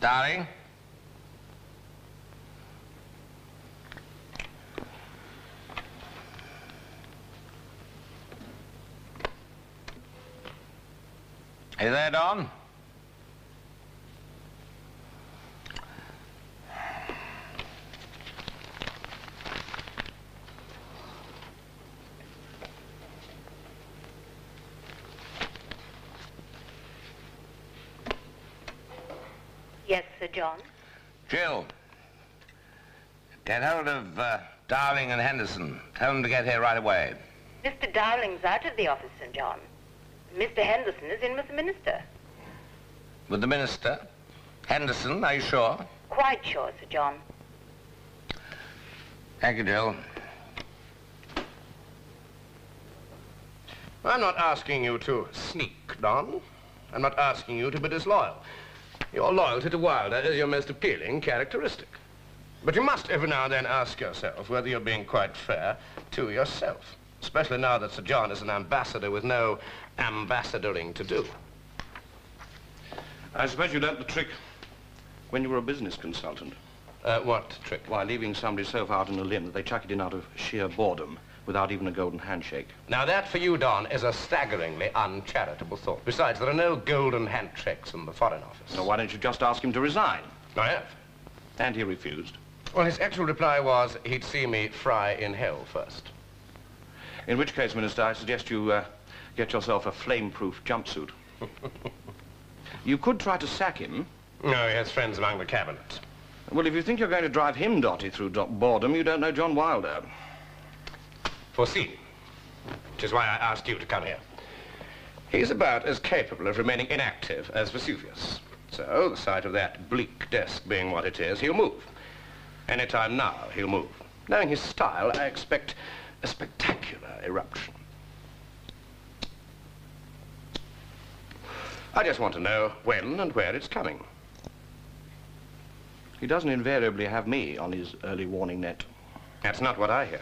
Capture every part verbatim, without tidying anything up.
Darling. Are you there, Don? John? Jill, get hold of uh, Dowling and Henderson. Tell them to get here right away. Mister Dowling's out of the office, Sir John. Mister Henderson is in with the minister. With the minister? Henderson, are you sure? Quite sure, Sir John. Thank you, Jill. I'm not asking you to sneak, Don. I'm not asking you to be disloyal. Your loyalty to Wilder is your most appealing characteristic. But you must every now and then ask yourself whether you're being quite fair to yourself, especially now that Sir John is an ambassador with no ambassadoring to do. I suppose you learnt the trick when you were a business consultant. Uh, what trick? Why, leaving somebody so far out on a limb that they chuck it in out of sheer boredom without even a golden handshake. Now that for you, Don, is a staggeringly uncharitable thought. Besides, there are no golden handshakes in the Foreign Office. So why don't you just ask him to resign? I have. And he refused. Well, his actual reply was, he'd see me fry in hell first. In which case, Minister, I suggest you uh, get yourself a flame-proof jumpsuit. You could try to sack him. No, he has friends among the cabinet. Well, if you think you're going to drive him, Dotty, through boredom, you don't know John Wilder. Foreseen, which is why I asked you to come here. He's about as capable of remaining inactive as Vesuvius. So, the sight of that bleak desk being what it is, he'll move. Any time now, he'll move. Knowing his style, I expect a spectacular eruption. I just want to know when and where it's coming. He doesn't invariably have me on his early warning net. That's not what I hear.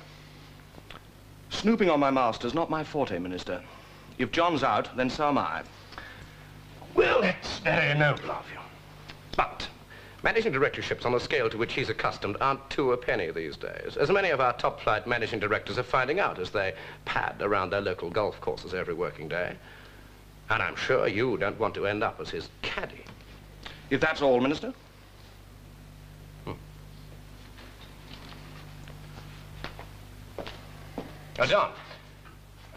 Snooping on my master's not my forte, Minister. If John's out, then so am I. Well, that's very noble of you. But managing directorships on a scale to which he's accustomed aren't two a penny these days, as many of our top-flight managing directors are finding out as they pad around their local golf courses every working day. And I'm sure you don't want to end up as his caddy. If that's all, Minister. Now, John,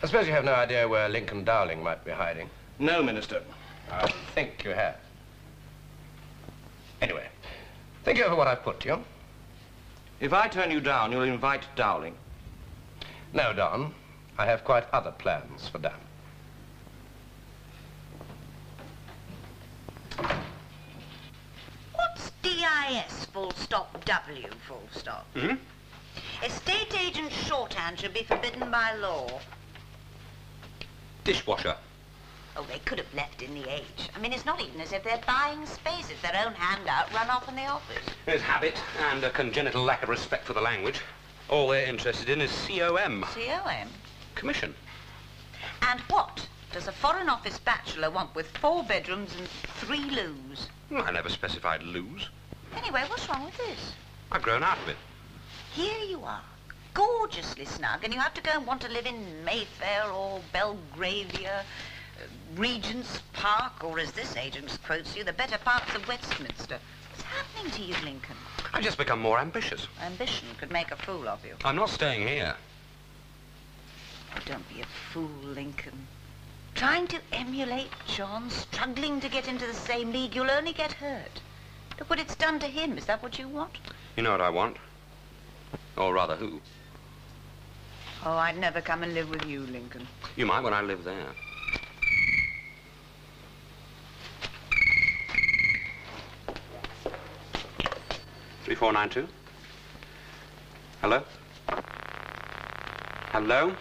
I suppose you have no idea where Lincoln Dowling might be hiding. No, Minister. I think you have. Anyway, think over what I've put to you. If I turn you down, you'll invite Dowling. No, Don. I have quite other plans for Dan. What's D I S full stop W full stop? Mm-hmm. Estate agent shorthand should be forbidden by law. Dishwasher. Oh, they could have left in the H. I mean, it's not even as if they're buying space. It's their own handout run off in the office. There's habit and a congenital lack of respect for the language. All they're interested in is C O M. C O M? Commission. And what does a Foreign Office bachelor want with four bedrooms and three loos? Well, I never specified loos. Anyway, what's wrong with this? I've grown out of it. Here you are, gorgeously snug, and you have to go and want to live in Mayfair or Belgravia, Regent's Park, or as this agent quotes you, the better parts of Westminster. What's happening to you, Lincoln? I've just become more ambitious. Ambition could make a fool of you. I'm not staying here. Oh, don't be a fool, Lincoln. Trying to emulate John, struggling to get into the same league, you'll only get hurt. Look what it's done to him. Is that what you want? You know what I want. Or rather, who? Oh, I'd never come and live with you, Lincoln. You might when I live there. three four nine two. Hello? Hello?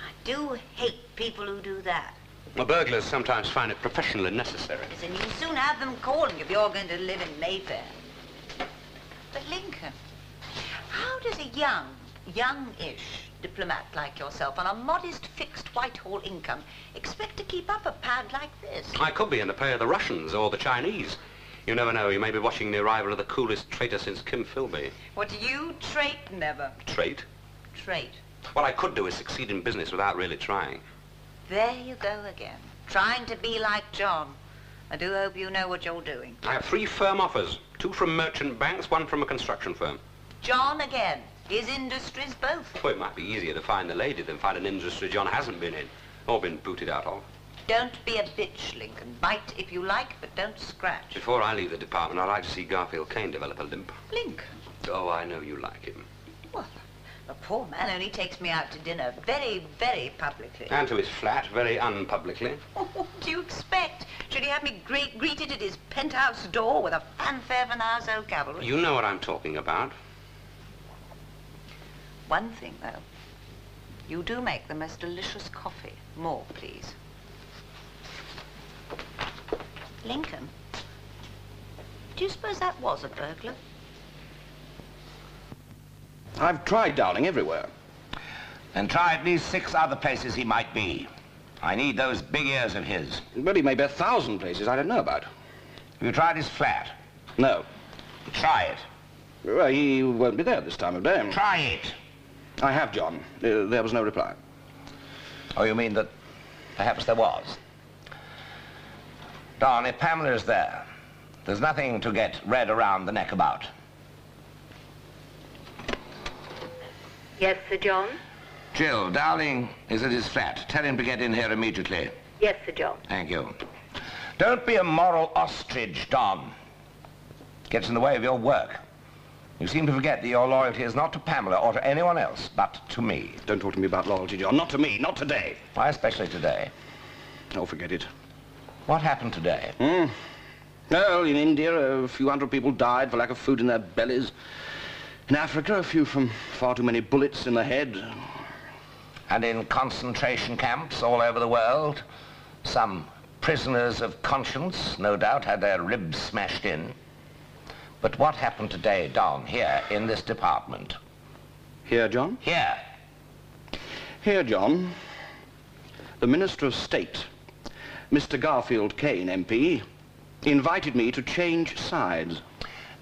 I do hate people who do that. Well, burglars sometimes find it professionally necessary. Yes, and you'll soon have them calling if you're going to live in Mayfair. But Lincoln, how does a young, youngish diplomat like yourself on a modest fixed Whitehall income expect to keep up a pad like this? I could be in the pay of the Russians or the Chinese. You never know, you may be watching the arrival of the coolest traitor since Kim Philby. What do you trait never? Trait? Trait. What I could do is succeed in business without really trying. There you go again, trying to be like John. I do hope you know what you're doing. I have three firm offers, two from merchant banks, one from a construction firm. John again, his industries both. Well, it might be easier to find the lady than find an industry John hasn't been in, or been booted out of. Don't be a bitch, Lincoln. Bite if you like, but don't scratch. Before I leave the department, I'd like to see Garfield Kane develop a limp. Lincoln? Oh, I know you like him. Well. The poor man only takes me out to dinner very, very publicly. And to his flat, very unpublicly. Oh, what do you expect? Should he have me gre greeted at his penthouse door with a fanfare from the household cavalry? You know what I'm talking about. One thing, though. You do make the most delicious coffee. More, please. Lincoln, do you suppose that was a burglar? I've tried Dowling everywhere. Then try at least six other places he might be. I need those big ears of his. But he may be a thousand places I don't know about. Have you tried his flat? No. Try it. Well, he won't be there this time of day. Try it. I have, John. Uh, there was no reply. Oh, you mean that perhaps there was? Don, if Pamela is there, there's nothing to get red around the neck about. Yes, Sir John? Jill, Dowling is at his flat. Tell him to get in here immediately. Yes, Sir John. Thank you. Don't be a moral ostrich, Don. Gets in the way of your work. You seem to forget that your loyalty is not to Pamela or to anyone else, but to me. Don't talk to me about loyalty, John. Not to me. Not today. Why especially today? Oh, forget it. What happened today? Mm. Well, in India, a few hundred people died for lack of food in their bellies. In Africa, a few from far too many bullets in the head. And in concentration camps all over the world, some prisoners of conscience, no doubt, had their ribs smashed in. But what happened today, Don, here, in this department? Here, John? Here. Here, John. The Minister of State, Mister Garfield Kane, M P, invited me to change sides.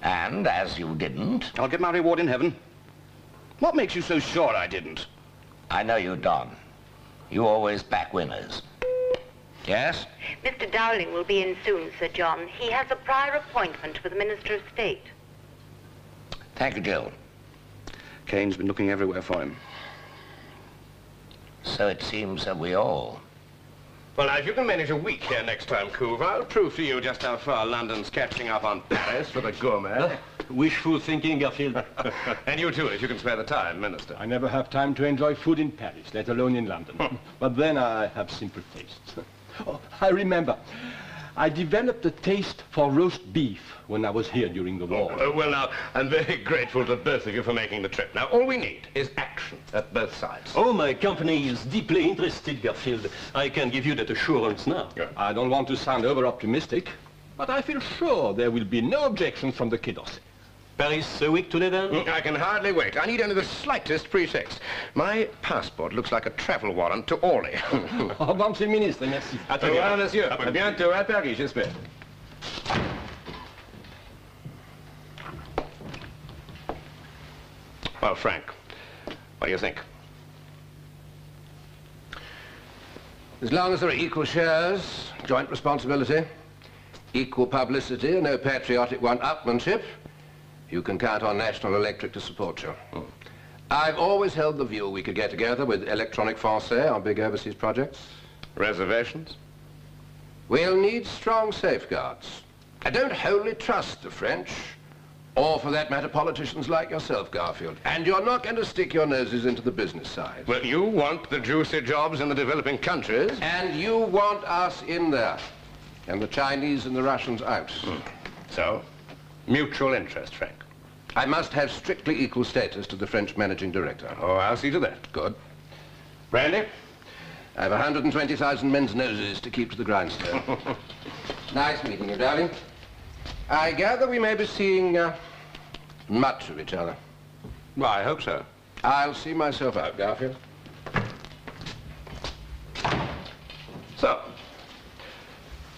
And, as you didn't... I'll get my reward in heaven. What makes you so sure I didn't? I know you, Don. You always back winners. Yes? Mister Dowling will be in soon, Sir John. He has a prior appointment with the Minister of State. Thank you, Jill. Kane's been looking everywhere for him. So it seems that we all... Well, now, if you can manage a week here next term, Couve, I'll prove to you just how far London's catching up on Paris for the gourmet. Wishful thinking, Garfield. And you too, if you can spare the time, Minister. I never have time to enjoy food in Paris, let alone in London. But then I have simple tastes. Oh, I remember. I developed a taste for roast beef when I was here during the war. Oh, well, now, I'm very grateful to both of you for making the trip. Now, all we need is action at both sides. Oh, my company is deeply interested, Garfield. I can give you that assurance now. Yeah. I don't want to sound over-optimistic, but I feel sure there will be no objection from the kiddos. Paris a week today, then? Mm, I can hardly wait. I need only the slightest pretext. My passport looks like a travel warrant to Orly. Au revoir, Monsieur le Ministre, merci. Au revoir, Monsieur. A bientôt à Paris, j'espère. Well, Frank, what do you think? As long as there are equal shares, joint responsibility, equal publicity, no patriotic one-upmanship, you can count on National Electric to support you. Mm. I've always held the view we could get together with Electronic Francais on big overseas projects. Reservations? We'll need strong safeguards. I don't wholly trust the French, or for that matter, politicians like yourself, Garfield. And you're not going to stick your noses into the business side. Well, you want the juicy jobs in the developing countries. And you want us in there. And the Chinese and the Russians out. Mm. So, mutual interest, Frank. I must have strictly equal status to the French managing director. Oh, I'll see to that. Good. Brandy? I have one hundred twenty thousand men's noses to keep to the grindstone. Nice meeting you, darling. I gather we may be seeing uh, much of each other. Well, I hope so. I'll see myself out, Garfield. So,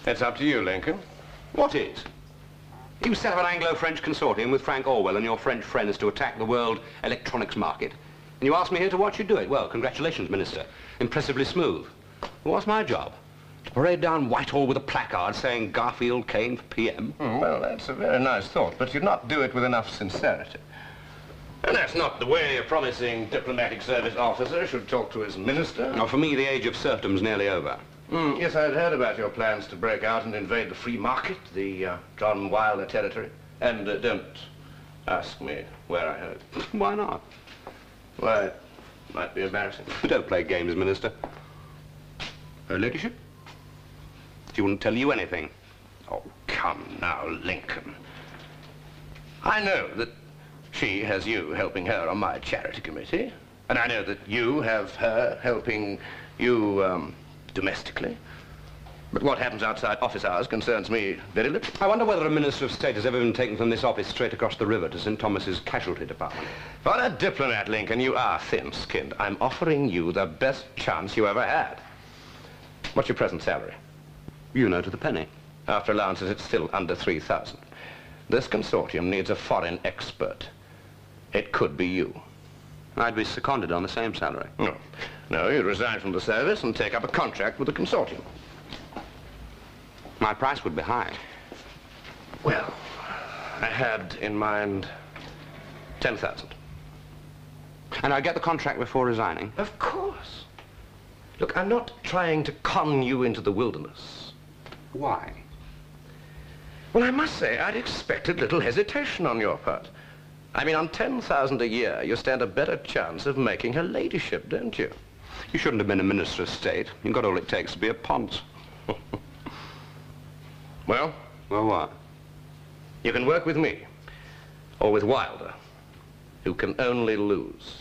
it's up to you, Lincoln. What is? You set up an Anglo-French consortium with Frank Orwell and your French friends to attack the world electronics market. And you asked me here to watch you do it. Well, congratulations, Minister. Impressively smooth. What's my job? To parade down Whitehall with a placard saying Garfield Kane for P M. Mm, well, that's a very nice thought, but you'd not do it with enough sincerity. And that's not the way a promising diplomatic service officer should talk to his minister. Now, for me, the age of serfdom's nearly over. Mm, yes, I'd heard about your plans to break out and invade the free market, the uh, John Wilder territory. And uh, don't ask me where I heard. Why not? Why, it might be embarrassing. Don't play games, Minister. Her Ladyship? She wouldn't tell you anything. Oh, come now, Lincoln. I know that she has you helping her on my charity committee, and I know that you have her helping you um, domestically. But what happens outside office hours concerns me very little. I wonder whether a Minister of State has ever been taken from this office straight across the river to Saint Thomas's Casualty Department. For a diplomat, Lincoln, you are thin-skinned. I'm offering you the best chance you ever had. What's your present salary? You know, to the penny. After allowances, it's still under three thousand. This consortium needs a foreign expert. It could be you. I'd be seconded on the same salary. No. No, you'd resign from the service and take up a contract with the consortium. My price would be high. Well, I had in mind ten thousand. And I'd get the contract before resigning? Of course. Look, I'm not trying to con you into the wilderness. Why? Well, I must say, I'd expected little hesitation on your part. I mean, on ten thousand a year, you stand a better chance of making her ladyship, don't you? You shouldn't have been a Minister of State. You've got all it takes to be a Ponce. Well? Well, what? You can work with me, or with Wilder, who can only lose.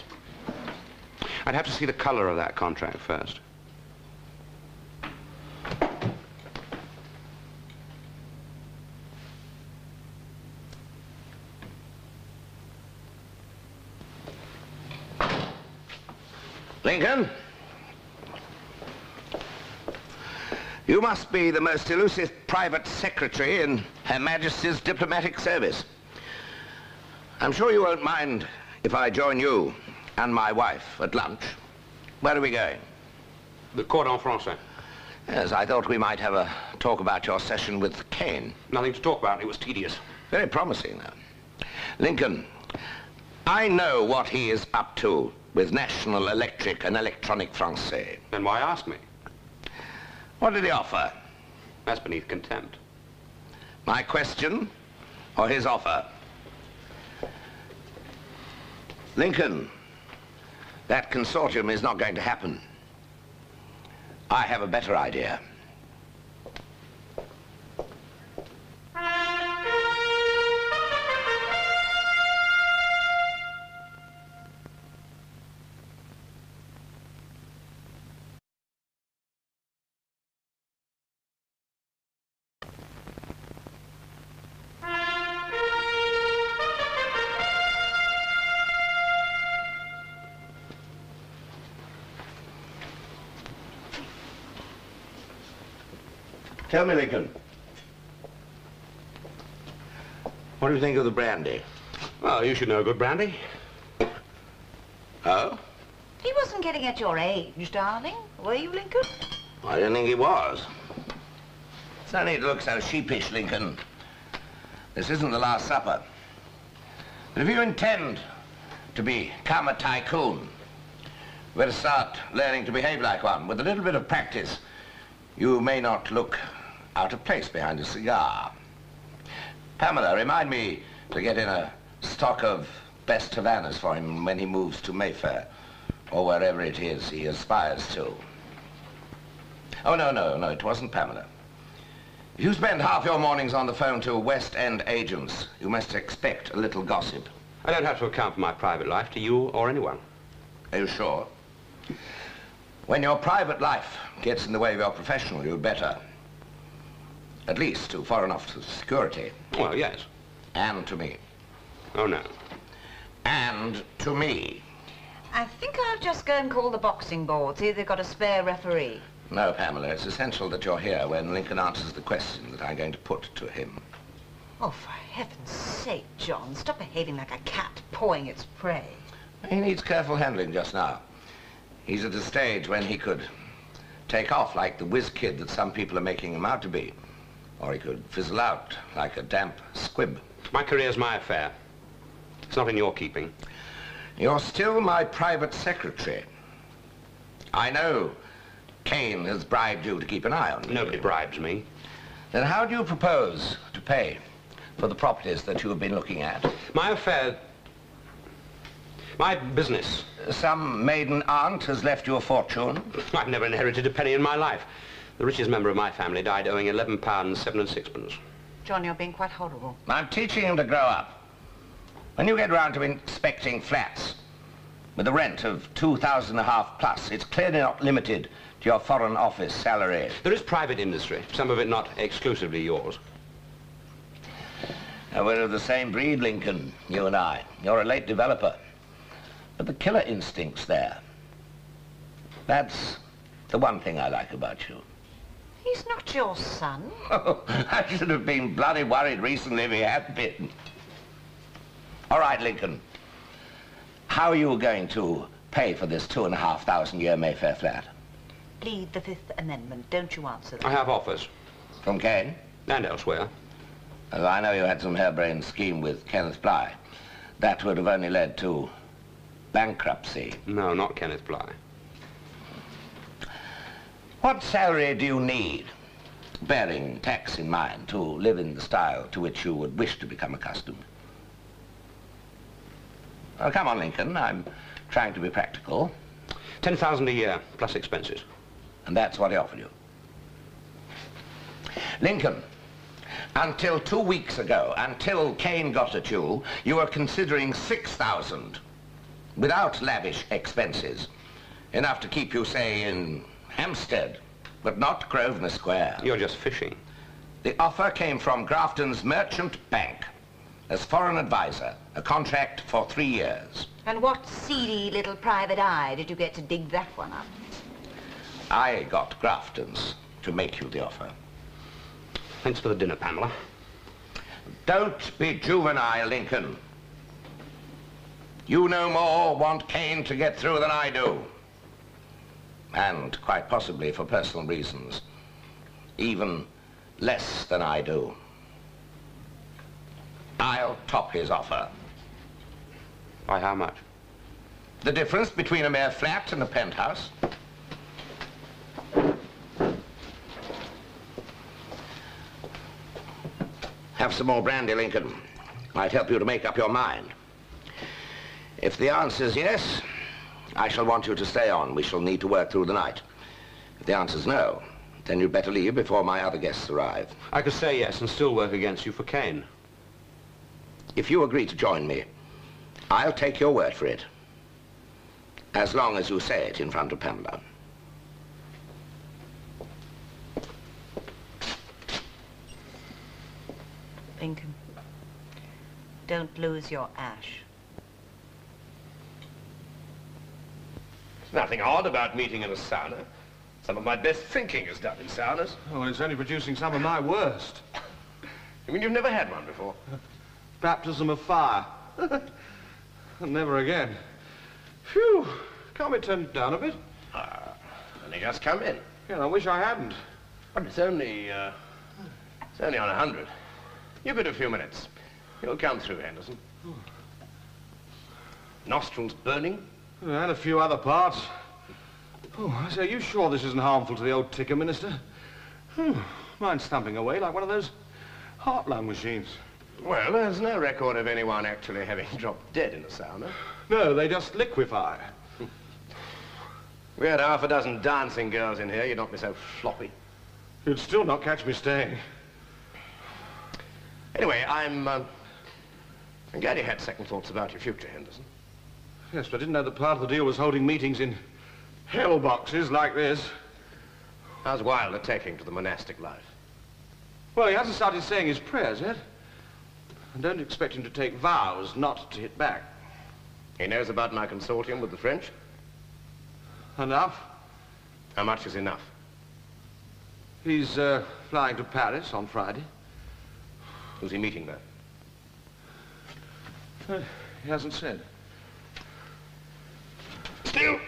I'd have to see the color of that contract first. Lincoln, you must be the most elusive private secretary in Her Majesty's diplomatic service. I'm sure you won't mind if I join you and my wife at lunch. Where are we going? The Cordon Francais. Yes, I thought we might have a talk about your session with Kane. Nothing to talk about. It was tedious. Very promising, though. Lincoln, I know what he is up to with National Electric and Electronic Francais. Then why ask me? What did he offer? That's beneath contempt. My question or his offer? Lincoln, that consortium is not going to happen. I have a better idea. Tell me, Lincoln, what do you think of the brandy? Well, you should know a good brandy. Oh? He wasn't getting at your age, darling, were you, Lincoln? I don't think he was. It's no need to look so sheepish, Lincoln. This isn't the Last Supper. But if you intend to become a tycoon, you better start learning to behave like one. With a little bit of practice, you may not look out of place behind a cigar. Pamela, remind me to get in a stock of best Havanas for him when he moves to Mayfair, or wherever it is he aspires to. Oh, no, no, no, it wasn't Pamela. If you spend half your mornings on the phone to West End agents, you must expect a little gossip. I don't have to account for my private life to you or anyone. Are you sure? When your private life gets in the way of your professional, you'd better. At least to Foreign Office Security. Well, yes. And to me. Oh, no. And to me. I think I'll just go and call the boxing board, see if they've got a spare referee. No, Pamela, it's essential that you're here when Lincoln answers the question that I'm going to put to him. Oh, for heaven's sake, John, stop behaving like a cat pawing its prey. He needs careful handling just now. He's at a stage when he could take off like the whiz kid that some people are making him out to be. Or he could fizzle out like a damp squib. My career's my affair. It's not in your keeping. You're still my private secretary. I know Kane has bribed you to keep an eye on me. Nobody bribes me. Then how do you propose to pay for the properties that you have been looking at? My affair... My business. Some maiden aunt has left you a fortune. I've never inherited a penny in my life. The richest member of my family died owing eleven pounds, seven and sixpence. John, you're being quite horrible. I'm teaching him to grow up. When you get round to inspecting flats with a rent of two thousand and a half plus, it's clearly not limited to your Foreign Office salary. There is private industry, some of it not exclusively yours. Now, we're of the same breed, Lincoln, you and I. You're a late developer. But the killer instinct's there. That's the one thing I like about you. He's not your son. Oh, I should have been bloody worried recently if he had been. All right, Lincoln. How are you going to pay for this two and a half thousand year Mayfair flat? Plead the Fifth Amendment. Don't you answer that? I have offers. From Kane? And elsewhere. Well, I know you had some harebrained scheme with Kenneth Bly. That would have only led to bankruptcy. No, not Kenneth Bly. What salary do you need, bearing tax in mind, to live in the style to which you would wish to become accustomed? Oh, come on, Lincoln, I'm trying to be practical. ten thousand a year, plus expenses. And that's what he offered you. Lincoln, until two weeks ago, until Kane got at you, you were considering six thousand, without lavish expenses. Enough to keep you, say, in Hampstead, but not Grosvenor Square. You're just fishing. The offer came from Grafton's Merchant Bank as foreign advisor, a contract for three years. And what seedy little private eye did you get to dig that one up? I got Grafton's to make you the offer. Thanks for the dinner, Pamela. Don't be juvenile, Lincoln. You no more want Kane to get through than I do. And quite possibly for personal reasons, even less than I do. I'll top his offer. By how much? The difference between a mere flat and a penthouse. Have some more brandy, Lincoln. Might help you to make up your mind. If the answer's yes, I shall want you to stay on. We shall need to work through the night. If the answer's no, then you'd better leave before my other guests arrive. I could say yes and still work against you for Kane. If you agree to join me, I'll take your word for it. As long as you say it in front of Pamela. Lincoln, don't lose your ash. Nothing odd about meeting in a sauna. Some of my best thinking is done in saunas. Oh, well, it's only producing some of my worst. You mean you've never had one before? Baptism of fire. Never again. Phew, can't we turn it down a bit? Ah, uh, only just come in. Yeah, I wish I hadn't. But it's only, uh, it's only on a hundred. You've got a few minutes. You'll come through, Henderson. Oh. Nostrils burning? And a few other parts. Oh, I say, are you sure this isn't harmful to the old ticker minister? Hmm. Mine's thumping away like one of those heart-lung machines. Well, there's no record of anyone actually having dropped dead in a sauna. No, they just liquefy. We had half a dozen dancing girls in here. You'd not be so floppy. You'd still not catch me staying. Anyway, I'm, um, I'm glad you had second thoughts about your future, Henderson. Yes, but I didn't know that part of the deal was holding meetings in hell boxes like this. How's Wilder taking to the monastic life? Well, he hasn't started saying his prayers yet. And don't expect him to take vows not to hit back. He knows about my consortium with the French? Enough. How much is enough? He's uh, flying to Paris on Friday. Who's he meeting there? Uh, he hasn't said. Still,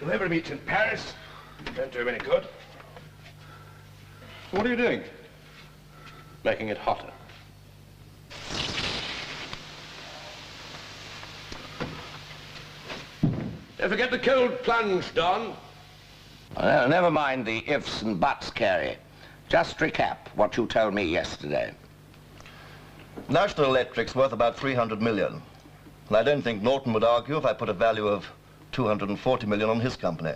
whoever meets in Paris, don't do him any good. What are you doing? Making it hotter. Don't forget the cold plunge, Don. Oh, no, never mind the ifs and buts, Carey. Just recap what you told me yesterday. National Electric's worth about three hundred million. And I don't think Norton would argue if I put a value of two hundred forty million on his company.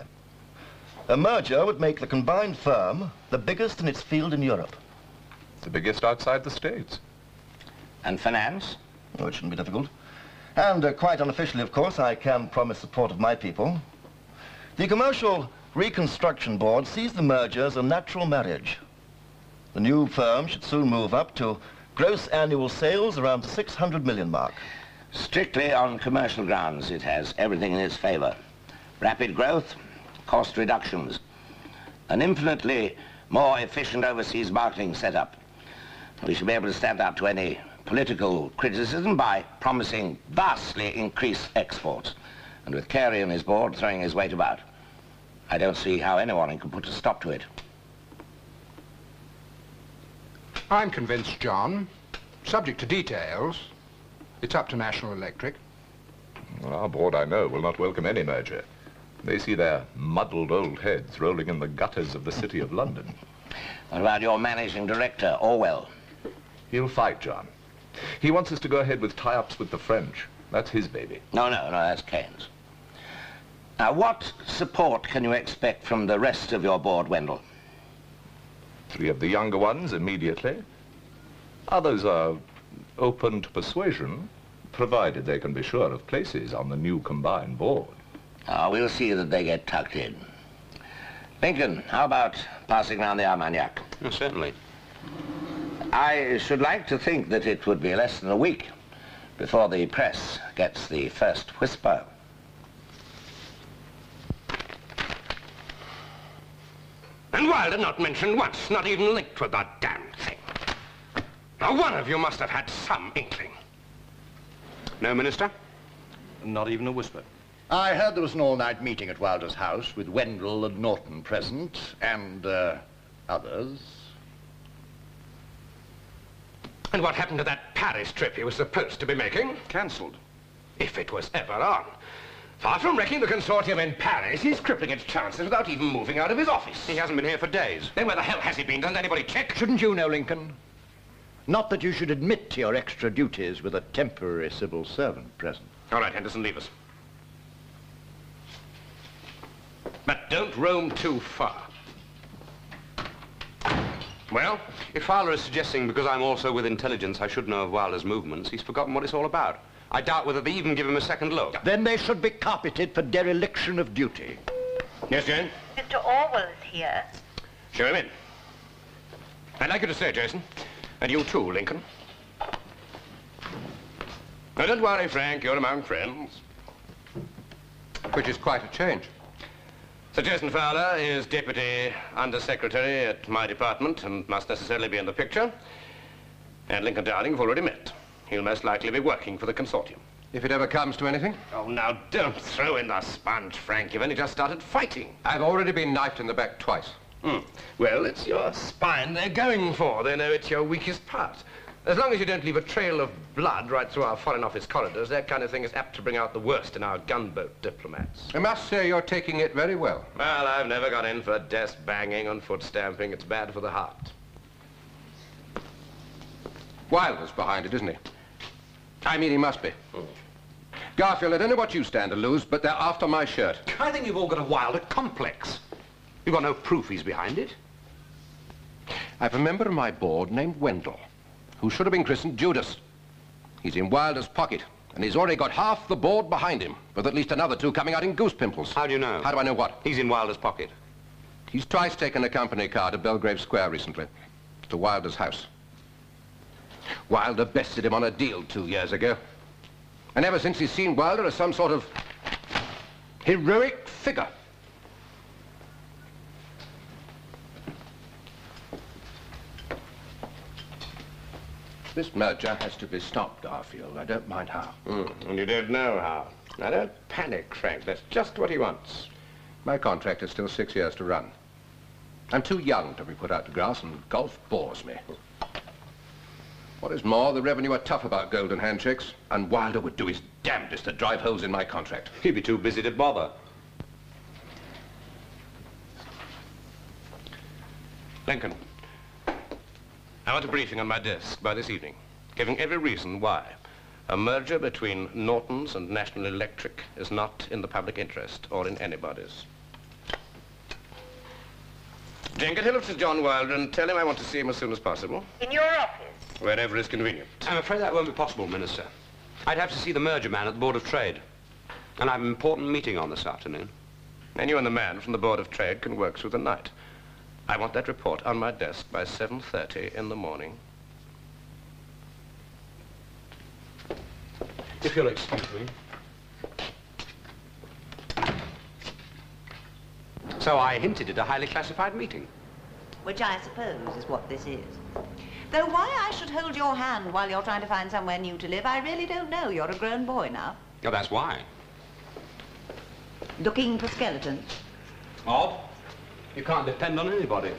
A merger would make the combined firm the biggest in its field in Europe. The biggest outside the States. And finance? Oh, it shouldn't be difficult. And uh, quite unofficially, of course, I can promise support of my people. The Commercial Reconstruction Board sees the merger as a natural marriage. The new firm should soon move up to gross annual sales around the six hundred million mark. Strictly on commercial grounds, it has everything in its favor. Rapid growth, cost reductions, an infinitely more efficient overseas marketing setup. We should be able to stand up to any political criticism by promising vastly increased exports, and with Carey and his board throwing his weight about, I don't see how anyone can put a stop to it. I'm convinced, John. Subject to details, it's up to National Electric. Well, our board, I know, will not welcome any merger. They see their muddled old heads rolling in the gutters of the city of London. What about your managing director, Orwell? He'll fight, John. He wants us to go ahead with tie-ups with the French. That's his baby. No, no, no, that's Kane's. Now, what support can you expect from the rest of your board, Wendell? Three of the younger ones immediately. Others are open to persuasion, provided they can be sure of places on the new combined board. Ah, we'll see that they get tucked in. Lincoln, how about passing round the Armagnac? Oh, certainly. I should like to think that it would be less than a week before the press gets the first whisper. And Wilder not mentioned once, not even linked with that damn thing. Now, one of you must have had some inkling. No, Minister? Not even a whisper. I heard there was an all-night meeting at Wilder's house with Wendell and Norton present, and uh, others. And what happened to that Paris trip he was supposed to be making? Cancelled. If it was ever on. Far from wrecking the consortium in Paris, he's crippling its chances without even moving out of his office. He hasn't been here for days. Then where the hell has he been? Doesn't anybody check? Shouldn't you know, Lincoln? Not that you should admit to your extra duties with a temporary civil servant present. All right, Henderson, leave us. But don't roam too far. Well, if Fowler is suggesting because I'm also with intelligence I should know of Wilder's movements, he's forgotten what it's all about. I doubt whether they even give him a second look. Then they should be carpeted for dereliction of duty. Yes, Jane? Mister Orwell is here. Show him in. I'd like you to stay, Jason. And you too, Lincoln. Now, don't worry, Frank, you're among friends. Which is quite a change. Sir Jason Fowler is Deputy Undersecretary at my department and must necessarily be in the picture. And Lincoln Dowling have already met. He'll most likely be working for the consortium. If it ever comes to anything. Oh, now, don't throw in the sponge, Frank. You've only just started fighting. I've already been knifed in the back twice. Mm. Well, it's your spine they're going for. They know it's your weakest part. As long as you don't leave a trail of blood right through our Foreign Office corridors, that kind of thing is apt to bring out the worst in our gunboat diplomats. I must say you're taking it very well. Well, I've never got in for desk banging and foot stamping. It's bad for the heart. Wilder's behind it, isn't he? I mean, he must be. Mm. Garfield, I don't know what you stand to lose, but they're after my shirt. I think you've all got a Wilder complex. You've got no proof he's behind it. I've a member of my board named Wendell, who should have been christened Judas. He's in Wilder's pocket, and he's already got half the board behind him, with at least another two coming out in goose pimples. How do you know? How do I know what? He's in Wilder's pocket. He's twice taken a company car to Belgrave Square recently, to Wilder's house. Wilder bested him on a deal two years ago, and ever since he's seen Wilder as some sort of heroic figure. This merger has to be stopped, Garfield. I don't mind how. Mm, and you don't know how. Now, don't panic, Frank. That's just what he wants. My contract is still six years to run. I'm too young to be put out to grass, and golf bores me. What is more, the revenue are tough about golden handshakes, and Wilder would do his damnedest to drive holes in my contract. He'd be too busy to bother. Lincoln. I want a briefing on my desk by this evening, giving every reason why a merger between Norton's and National Electric is not in the public interest or in anybody's. Jane, get hold of Sir John Wilder and tell him I want to see him as soon as possible. In your office? Wherever is convenient. I'm afraid that won't be possible, Minister. I'd have to see the merger man at the Board of Trade. And I have an important meeting on this afternoon. And you and the man from the Board of Trade can work through the night. I want that report on my desk by seven thirty in the morning. If you'll excuse me. So I hinted at a highly classified meeting. Which I suppose is what this is. Though why I should hold your hand while you're trying to find somewhere new to live, I really don't know. You're a grown boy now. Oh, that's why. Looking for skeletons. Oh. You can't depend on anybody.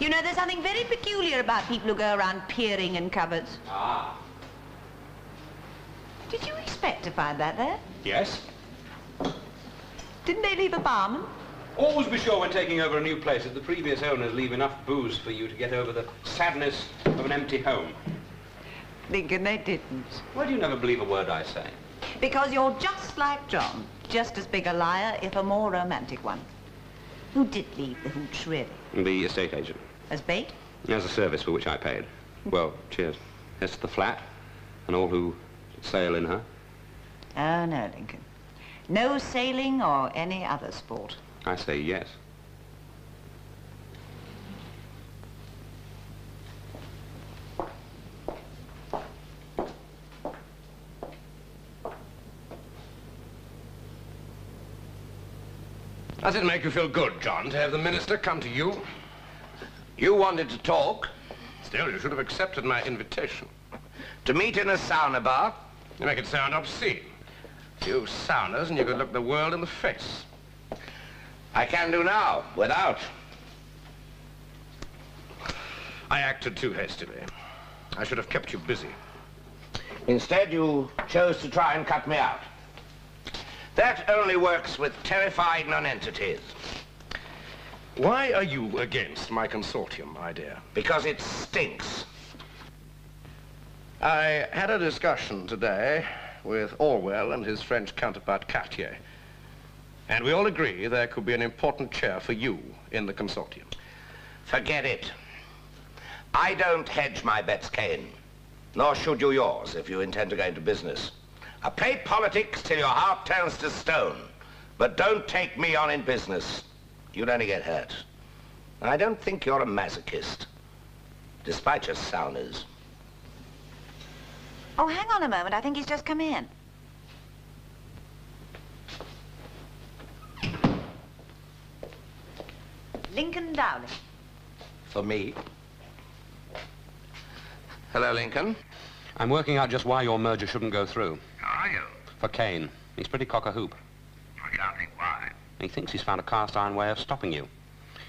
You know, there's something very peculiar about people who go around peering in cupboards. Ah. Did you expect to find that there? Yes. Didn't they leave a barman? Always be sure when taking over a new place that the previous owners leave enough booze for you to get over the sadness of an empty home. Lincoln, they didn't. Why do you never believe a word I say? Because you're just like John. Just as big a liar, if a more romantic one. Who did leave the hooch, really? The estate agent. As bait? As a service for which I paid. Well, cheers. As to the flat and all who sail in her. Oh, no, Lincoln. No sailing or any other sport. I say yes. Does it make you feel good, John, to have the minister come to you? You wanted to talk. Still, you should have accepted my invitation. To meet in a sauna bar. You make it sound obscene. You saunas and you could look the world in the face. I can do now, without. I acted too hastily. I should have kept you busy. Instead, you chose to try and cut me out. That only works with terrified nonentities. Why are you against my consortium idea? Because it stinks. I had a discussion today with Orwell and his French counterpart Cartier. And we all agree there could be an important chair for you in the consortium. Forget it. I don't hedge my bets, Kane. Nor should you yours if you intend to go into business. I play politics till your heart turns to stone, but don't take me on in business. You'll only get hurt. I don't think you're a masochist, despite your saunas. Oh, hang on a moment. I think he's just come in. Lincoln Dowling. For me. Hello, Lincoln. I'm working out just why your merger shouldn't go through. are you? For Kane. He's pretty cock-a-hoop. I can't think why. He thinks he's found a cast-iron way of stopping you.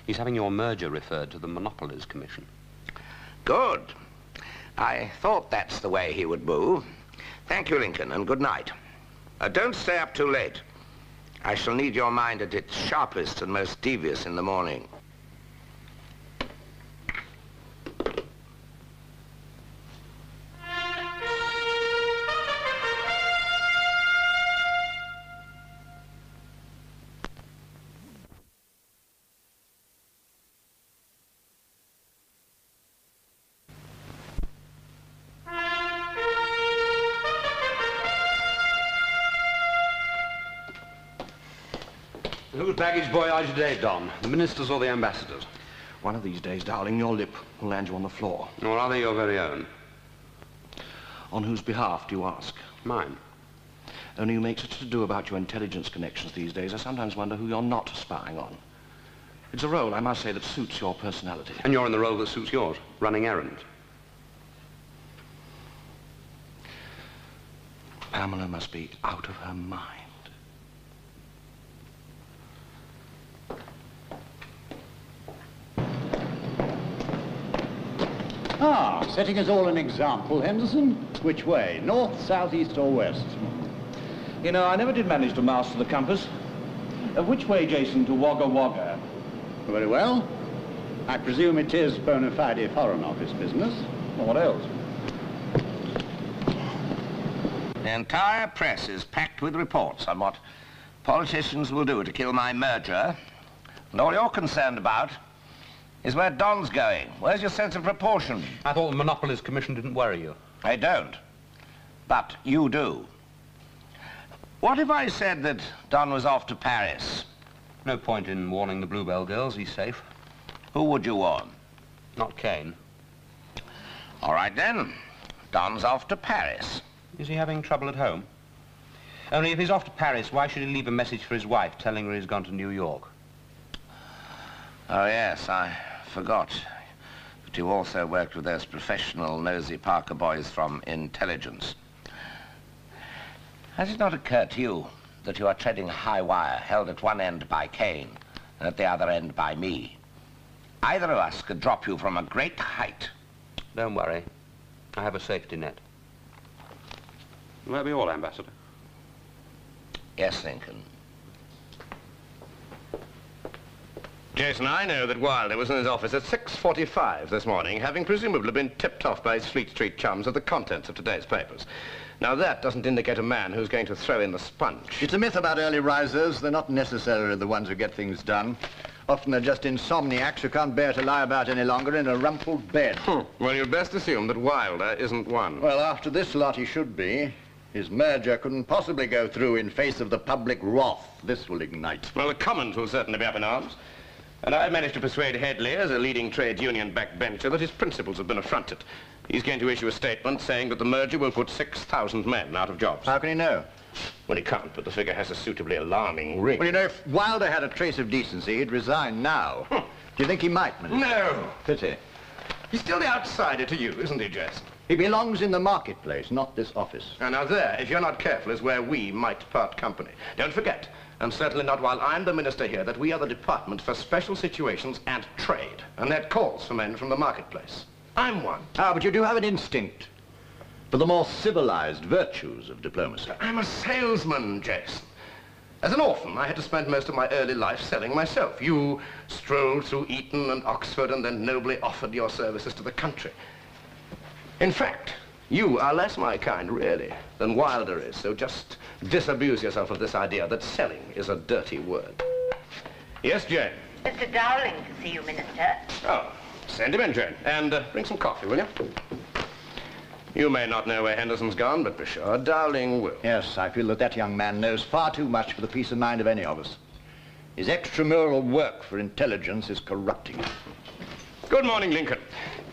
He's having your merger referred to the Monopolies Commission. Good. I thought that's the way he would move. Thank you, Lincoln, and good night. Uh, don't stay up too late. I shall need your mind at its sharpest and most devious in the morning. Baggage voyage today, Don. The ministers or the ambassadors? One of these days, Dowling, your lip will land you on the floor. Or rather, your very own. On whose behalf do you ask? Mine. Only you make such a to-do about your intelligence connections these days, I sometimes wonder who you're not spying on. It's a role, I must say, that suits your personality. And you're in the role that suits yours, running errands. Pamela must be out of her mind. Ah, setting us all an example, Henderson. Which way? North, south, east, or west? You know, I never did manage to master the compass. Uh, which way, Jason, to Wagga Wagga? Very well. I presume it is bona fide Foreign Office business. Well, what else? The entire press is packed with reports on what politicians will do to kill my merger. And all you're concerned about is where Don's going. Where's your sense of proportion? I thought the Monopolies Commission didn't worry you. They don't. But you do. What if I said that Don was off to Paris? No point in warning the Bluebell girls. He's safe. Who would you warn? Not Kane. All right, then. Don's off to Paris. Is he having trouble at home? Only if he's off to Paris, why should he leave a message for his wife telling her he's gone to New York? Oh, yes, I forgot that you also worked with those professional nosy Parker boys from intelligence. Has it not occurred to you that you are treading high wire, held at one end by Kane and at the other end by me? Either of us could drop you from a great height. Don't worry. I have a safety net. Will that be all, Ambassador? Yes, Lincoln. Jason, I know that Wilder was in his office at six forty-five this morning, having presumably been tipped off by his Fleet Street chums of the contents of today's papers. Now, that doesn't indicate a man who's going to throw in the sponge. It's a myth about early risers. They're not necessarily the ones who get things done. Often they're just insomniacs who can't bear to lie about any longer in a rumpled bed. Hmm. Well, you'd best assume that Wilder isn't one. Well, after this lot, he should be. His merger couldn't possibly go through in face of the public wrath. This will ignite. Well, the Commons will certainly be up in arms. And I managed to persuade Headley, as a leading trade union backbencher, that his principles have been affronted. He's going to issue a statement saying that the merger will put six thousand men out of jobs. How can he know? Well, he can't, but the figure has a suitably alarming ring. Well, you know, if Wilder had a trace of decency, he'd resign now. Hmm. Do you think he might, Minister? No. Pity. He's still the outsider to you, isn't he, Jess? He belongs in the marketplace, not this office. And now there, if you're not careful, is where we might part company. Don't forget, and certainly not while I'm the minister here, that we are the department for special situations and trade. And that calls for men from the marketplace. I'm one. Ah, but you do have an instinct for the more civilized virtues of diplomacy. I'm a salesman, Jason. As an orphan, I had to spend most of my early life selling myself. You strolled through Eton and Oxford and then nobly offered your services to the country. In fact, you are less my kind, really, than Wilder is, so just disabuse yourself of this idea that selling is a dirty word. Yes, Jane? Mister Dowling to see you, Minister. Oh, send him in, Jane, and uh, bring some coffee, will you? You may not know where Henderson's gone, but be sure Dowling will. Yes, I feel that that young man knows far too much for the peace of mind of any of us. His extramural work for intelligence is corrupting him. Good morning, Lincoln.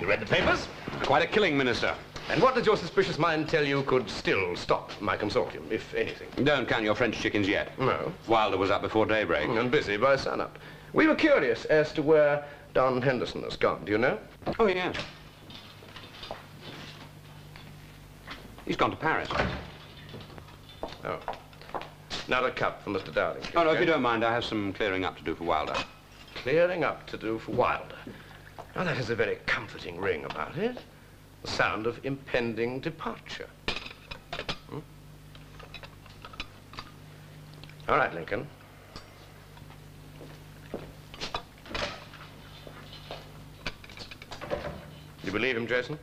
You read the papers? Quite a killing, Minister. And what does your suspicious mind tell you could still stop my consortium, if anything? Don't count your French chickens yet. No. Wilder was up before daybreak. Mm, and busy by sunup. We were curious as to where Don Henderson has gone, do you know? Oh, yeah. He's gone to Paris. Oh. Not a cup for Mister Dowling. Oh, no, if you don't mind, I have some clearing up to do for Wilder. Clearing up to do for Wilder. Now, that has a very comforting ring about it. The sound of impending departure. Hmm? All right, Lincoln. Do you believe him, Jason?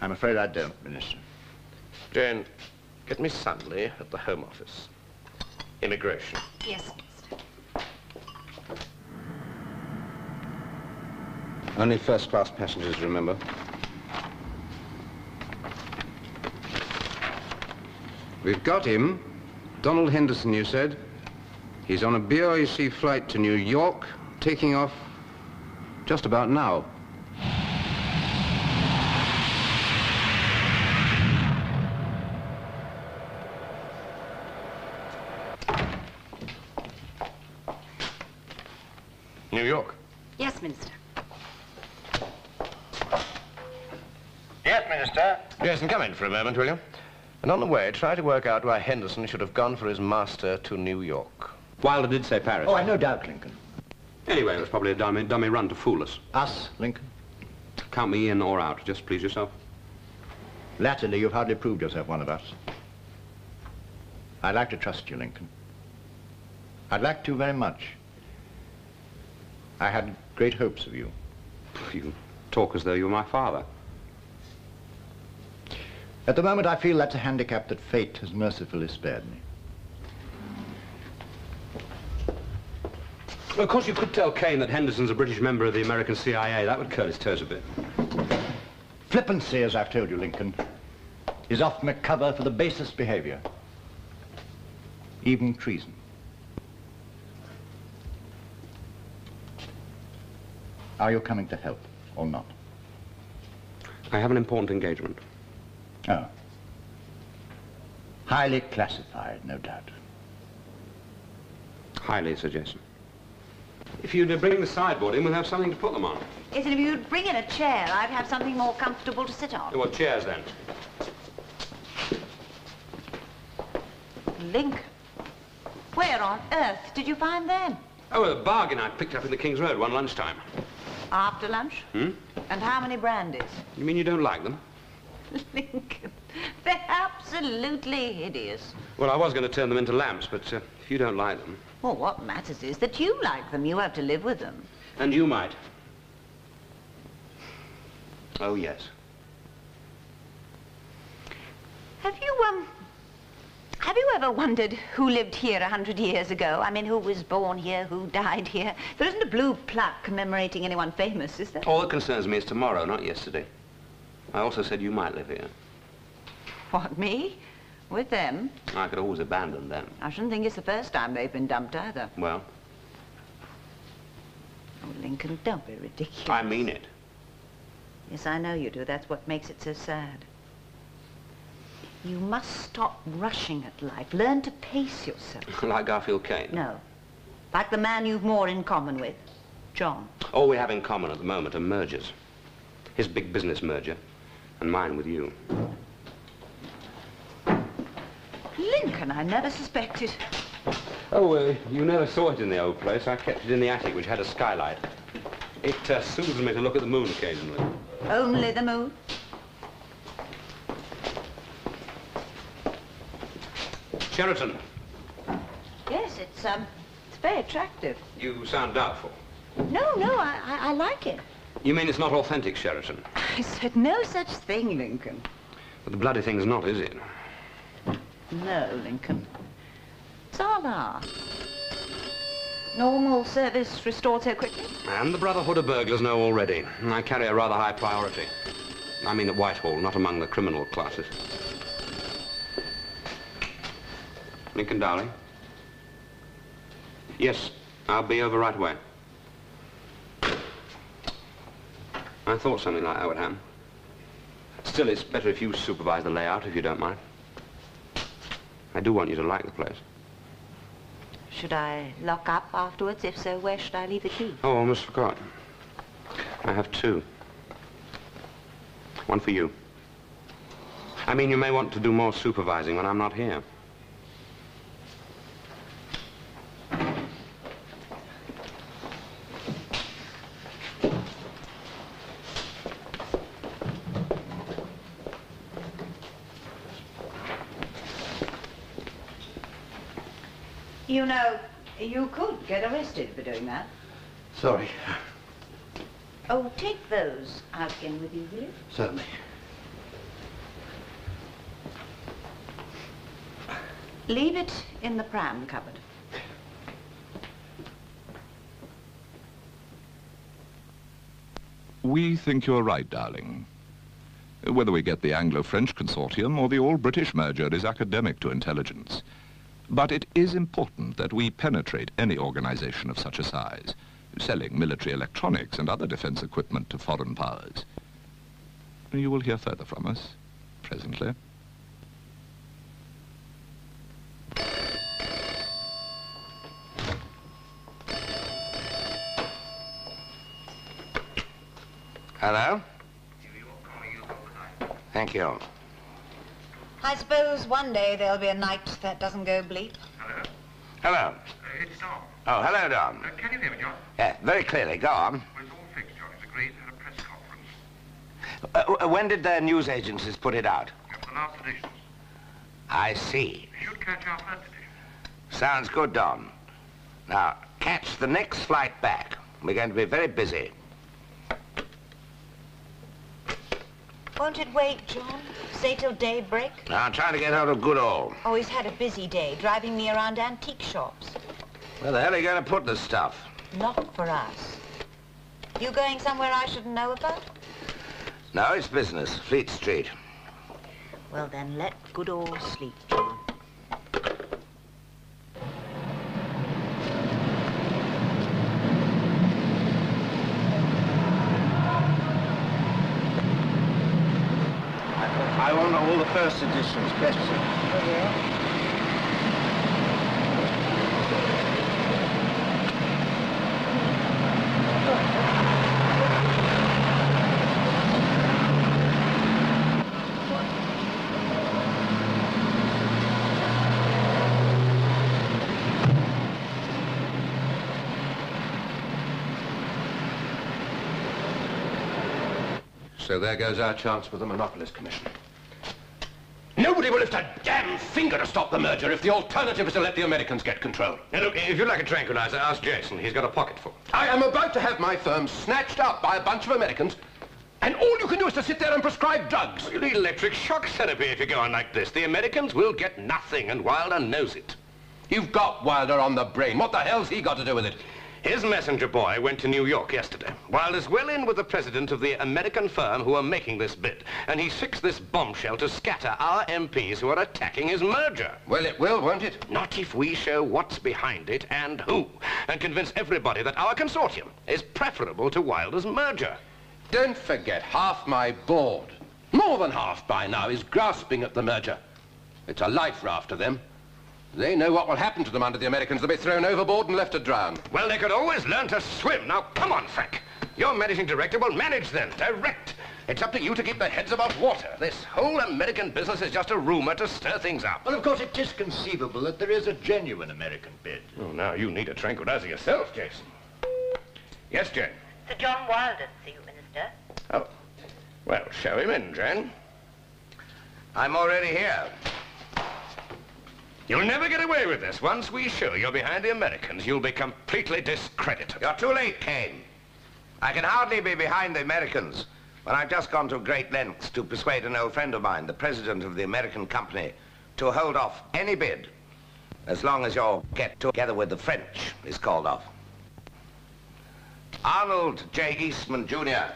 I'm afraid I don't, Minister. Jane, get me Sunday at the Home Office. Immigration. Yes, Minister. Only first-class passengers, remember. We've got him. Donald Henderson, you said. He's on a B O A C flight to New York, taking off just about now. New York? Yes, Minister. Yes, Minister. Jason, come in for a moment, will you? And on the way, try to work out why Henderson should have gone for his master to New York. Wilder did say Paris. Oh, I've no doubt, Lincoln. Anyway, it was probably a dummy, dummy run to fool us. Us, Lincoln? Count me in or out. Just please yourself. Latterly, you've hardly proved yourself one of us. I'd like to trust you, Lincoln. I'd like to very much. I had great hopes of you. You talk as though you were my father. At the moment, I feel that's a handicap that fate has mercifully spared me. Well, of course, you could tell Kane that Henderson's a British member of the American C I A. That would curl his toes a bit. Flippancy, as I've told you, Lincoln, is often a cover for the basest behavior, even treason. Are you coming to help or not? I have an important engagement. Oh. Highly classified, no doubt. Highly, Sir Jason. If you'd bring the sideboard in, we'll have something to put them on. Yes, and if you'd bring in a chair, I'd have something more comfortable to sit on. Well, chairs then. Lincoln, where on earth did you find them? Oh, a bargain I picked up in the King's Road one lunchtime. After lunch? Hmm? And how many brandies? You mean you don't like them? Lincoln, they're absolutely hideous. Well, I was going to turn them into lamps, but uh, if you don't like them... Well, what matters is that you like them. You have to live with them. And you might. Oh, yes. Have you, um... Have you ever wondered who lived here a hundred years ago? I mean, who was born here, who died here? There isn't a blue plaque commemorating anyone famous, is there? All that concerns me is tomorrow, not yesterday. I also said you might live here. What, me? With them? I could always abandon them. I shouldn't think it's the first time they've been dumped either. Well? Oh, Lincoln, don't be ridiculous. I mean it. Yes, I know you do. That's what makes it so sad. You must stop rushing at life. Learn to pace yourself. Like Garfield Kane? No. Like the man you've more in common with, John. All we have in common at the moment are mergers. His big business merger, and mine with you. Lincoln, I never suspected. Oh, uh, you never saw it in the old place. I kept it in the attic, which had a skylight. It uh, soothes me to look at the moon occasionally. Only the moon? Sheraton. Yes, it's, um, it's very attractive. You sound doubtful. No, no, I, I, I like it. You mean it's not authentic, Sheraton? I said no such thing, Lincoln. But the bloody thing's not, is it? No, Lincoln. It's our normal service restored so quickly. And the Brotherhood of Burglars know already. I carry a rather high priority. I mean at Whitehall, not among the criminal classes. Lincoln Dowling. Yes, I'll be over right away. I thought something like that would happen. Still, it's better if you supervise the layout, if you don't mind. I do want you to like the place. Should I lock up afterwards? If so, where should I leave the key? Oh, I almost forgot. I have two. One for you. I mean, you may want to do more supervising when I'm not here. You know, you could get arrested for doing that. Sorry. Oh, take those out again with you, will you? Certainly. Leave it in the pram cupboard. We think you're right, darling. Whether we get the Anglo-French consortium or the all-British merger is academic to intelligence. But it is important that we penetrate any organization of such a size, selling military electronics and other defense equipment to foreign powers. You will hear further from us presently. Hello? Thank you. I suppose one day there'll be a night that doesn't go bleep. Hello? Hello. Uh, it's Don. Oh, hello, Don. Uh, can you hear me, John? Yeah, very clearly. Go on. Well, it's all fixed, John. It's agreed at a press conference. Uh, when did their news agencies put it out? The last edition. I see. You should catch our first edition. Sounds good, Don. Now, catch the next flight back. We're going to be very busy. Won't it wait, John? Stay till daybreak? No, I'm trying to get out of Goodall. Oh, he's had a busy day, driving me around antique shops. Where the hell are you going to put this stuff? Not for us. You going somewhere I shouldn't know about? No, it's business. Fleet Street. Well, then, let Goodall sleep, John. First editions, best. So there goes our chance with the Monopolies Commission. Nobody will lift a damn finger to stop the merger if the alternative is to let the Americans get control. Now look, if you'd like a tranquilizer, ask Jason. He's got a pocket full. I am about to have my firm snatched up by a bunch of Americans, and all you can do is to sit there and prescribe drugs. Well, you need electric shock therapy if you go on like this. The Americans will get nothing, and Wilder knows it. You've got Wilder on the brain. What the hell's he got to do with it? His messenger boy went to New York yesterday. Wilder's well in with the president of the American firm who are making this bid. And he's fixed this bombshell to scatter our M Ps who are attacking his merger. Well, it will, won't it? Not if we show what's behind it and who. And convince everybody that our consortium is preferable to Wilder's merger. Don't forget, half my board, more than half by now, is grasping at the merger. It's a life raft to them. They know what will happen to them under the Americans. They'll be thrown overboard and left to drown. Well, they could always learn to swim. Now, come on, Frank. Your managing director will manage them. Direct. It's up to you to keep their heads above water. This whole American business is just a rumor to stir things up. Well, of course, it is conceivable that there is a genuine American bid. Oh, now, you need a tranquilizer yourself, Jason. Yes, Jane? Sir John Wilder, see you, Minister. Oh. Well, show him in, Jane. I'm already here. You'll never get away with this. Once we show you're behind the Americans, you'll be completely discredited. You're too late, Kane. I can hardly be behind the Americans when I've just gone to great lengths to persuade an old friend of mine, the president of the American company, to hold off any bid as long as your get together with the French is called off. Arnold J. Eastman, Junior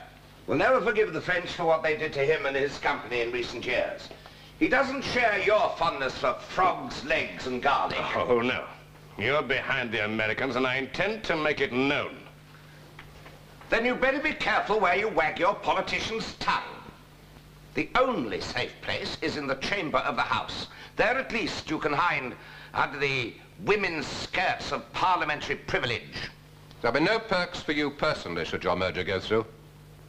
will never forgive the French for what they did to him and his company in recent years. He doesn't share your fondness for frogs, legs, and garlic. Oh, no. You're behind the Americans, and I intend to make it known. Then you'd better be careful where you wag your politician's tongue. The only safe place is in the chamber of the House. There, at least, you can hide under the women's skirts of parliamentary privilege. There'll be no perks for you personally, should your merger go through.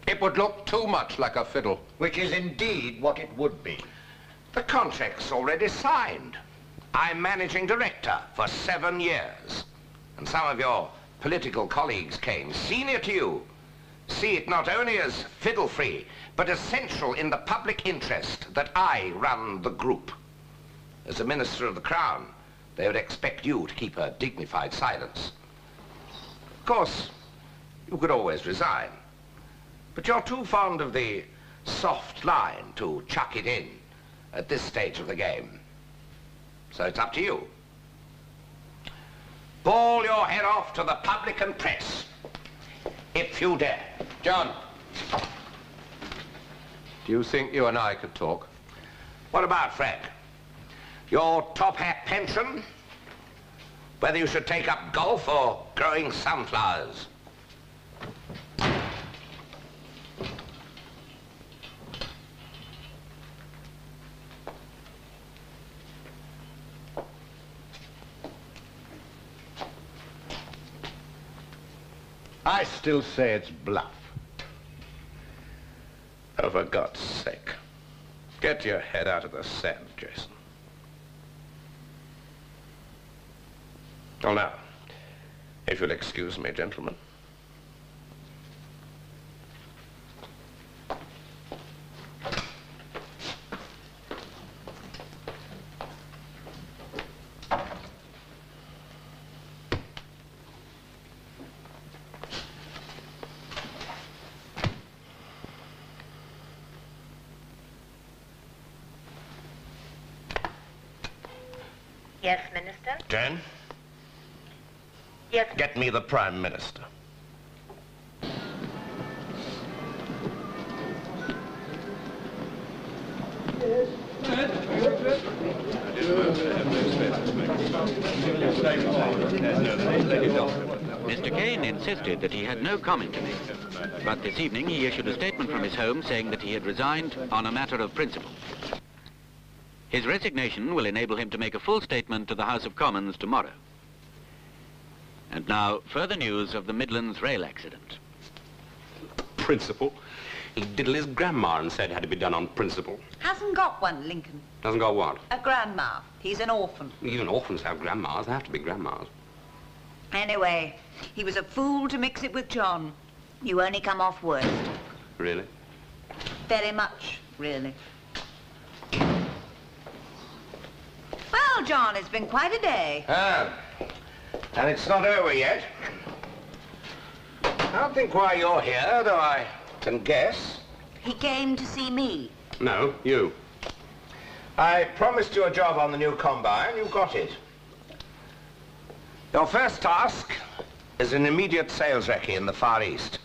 It would look too much like a fiddle. Which is indeed what it would be. The contract's already signed. I'm managing director for seven years. And some of your political colleagues came, senior to you, see it not only as fiddle-free, but essential in the public interest that I run the group. As a minister of the Crown, they would expect you to keep a dignified silence. Of course, you could always resign, but you're too fond of the soft line to chuck it in at this stage of the game. So it's up to you. Ball your head off to the public and press, if you dare. John, do you think you and I could talk? What about Frank? Your top hat pension? Whether you should take up golf or growing sunflowers? I still say it's bluff. Oh, for God's sake. Get your head out of the sand, Jason. Well, now, if you'll excuse me, gentlemen. Get me the Prime Minister. Mister Kane insisted that he had no comment to make, but this evening he issued a statement from his home saying that he had resigned on a matter of principle. His resignation will enable him to make a full statement to the House of Commons tomorrow. And now, further news of the Midlands rail accident. Principle? He diddled his grandma and said it had to be done on principle. Hasn't got one, Lincoln. Hasn't got what? A grandma. He's an orphan. Even orphans have grandmas. They have to be grandmas. Anyway, he was a fool to mix it with John. You only come off worst. Really? Very much, really. Well, John, it's been quite a day. Ah. And it's not over yet. I don't think why you're here, though I can guess. He came to see me. No, you. I promised you a job on the new combine. You got it. Your first task is an immediate sales recce in the Far East.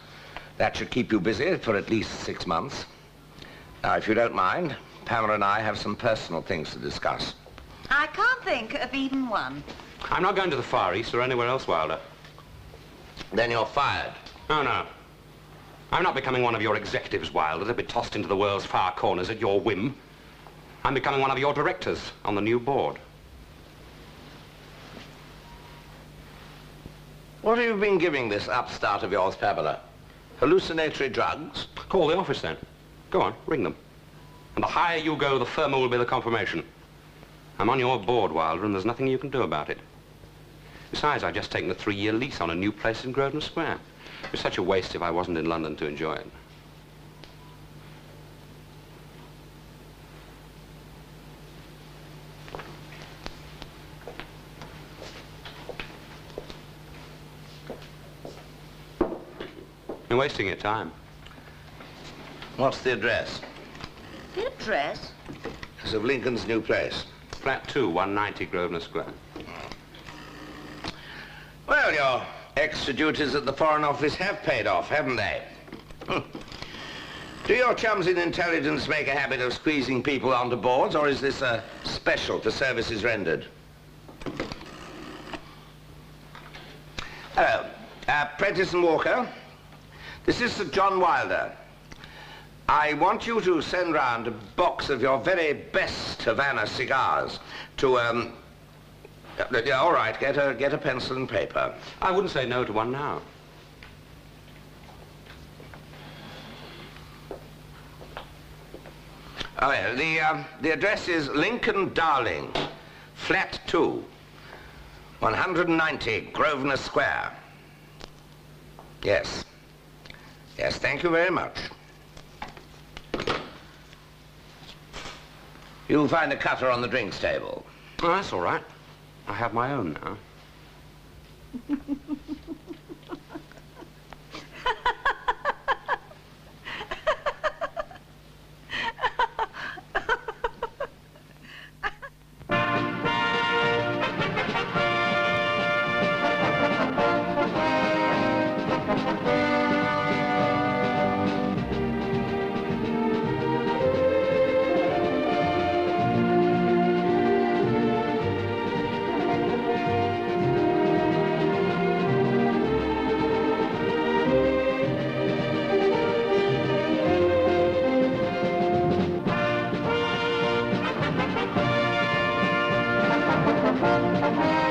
That should keep you busy for at least six months. Now, if you don't mind, Pamela and I have some personal things to discuss. I can't think of even one. I'm not going to the Far East or anywhere else, Wilder. Then you're fired. Oh, no. I'm not becoming one of your executives, Wilder, to be tossed into the world's far corners at your whim. I'm becoming one of your directors on the new board. What have you been giving this upstart of yours, Pamela? Hallucinatory drugs? Call the office, then. Go on, ring them. And the higher you go, the firmer will be the confirmation. I'm on your board, Wilder, and there's nothing you can do about it. Besides, I've just taken a three-year lease on a new place in Grosvenor Square. It was such a waste if I wasn't in London to enjoy it. You're wasting your time. What's the address? The address? It's of Lincoln's new place. Flat two, one ninety Grosvenor Square. Well, your extra duties at the Foreign Office have paid off, haven't they? Do your chums in intelligence make a habit of squeezing people onto boards, or is this a special for services rendered? Hello, uh, Prentice and Walker. This is Sir John Wilder. I want you to send round a box of your very best Havana cigars to, um... yeah, all right, get a, get a pencil and paper. I wouldn't say no to one now. Oh, yeah, the, um, the address is Lincoln Dowling, flat two, one hundred ninety Grosvenor Square. Yes. Yes, thank you very much. You'll find a cutter on the drinks table. Oh, that's all right. I have my own now. Thank you.